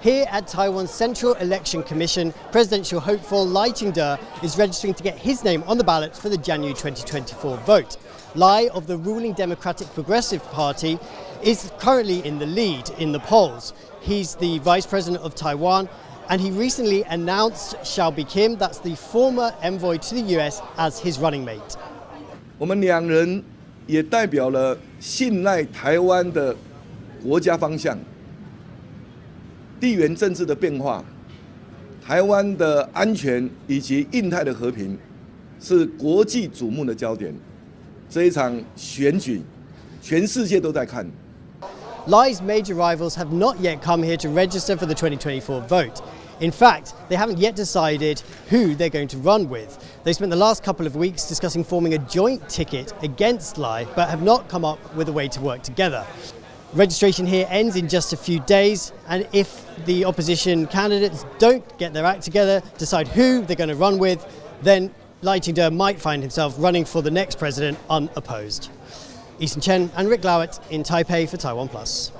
Here at Taiwan's Central Election Commission, presidential hopeful Lai Ching-te is registering to get his name on the ballot for the January 2024 vote. Lai, of the ruling Democratic Progressive Party, is currently in the lead in the polls. He's the vice president of Taiwan, and he recently announced Hsiao Bi-khim, that's the former envoy to the US, as his running mate. 我们两人也代表了信赖台湾的国家方向。 地缘政治的变化、台湾的安全以及印太的和平，是国际瞩目的焦点。这一场选举，全世界都在看。Lai's major rivals have not yet come here to register for the 2024 vote. In fact, they haven't yet decided who they're going to run with. They spent the last couple of weeks discussing forming a joint ticket against Lai, but have not come up with a way to work together. Registration here ends in just a few days, and if the opposition candidates don't get their act together, decide who they're going to run with, then Lai Ching-te might find himself running for the next president unopposed. Eason Chen and Rik Glauert in Taipei for TaiwanPlus.